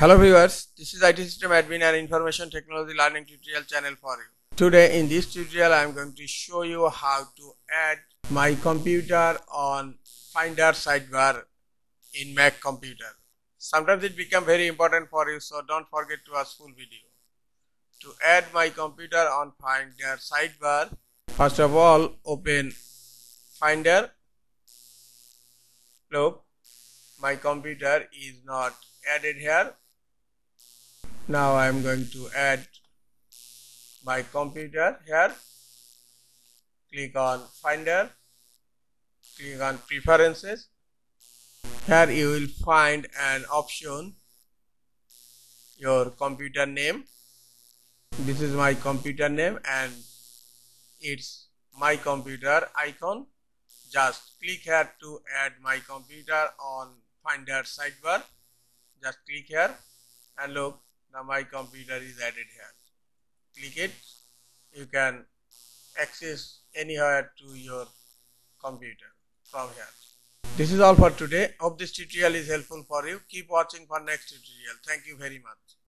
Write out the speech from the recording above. Hello viewers, this is IT System Admin and Information Technology Learning Tutorial channel for you. Today in this tutorial I am going to show you how to add my computer on Finder sidebar in Mac computer. Sometimes it becomes very important for you, so don't forget to watch full video. To add my computer on Finder sidebar, first of all open Finder. Look, my computer is not added here. Now I am going to add my computer here. Click on Finder. Click on Preferences. Here you will find an option, your computer name. This is my computer name and it's my computer icon. Just click here to add my computer on Finder sidebar. Just click here and look, now my computer is added here. Click it. You can access anywhere to your computer from here. This is all for today. Hope this tutorial is helpful for you. Keep watching for next tutorial. Thank you very much.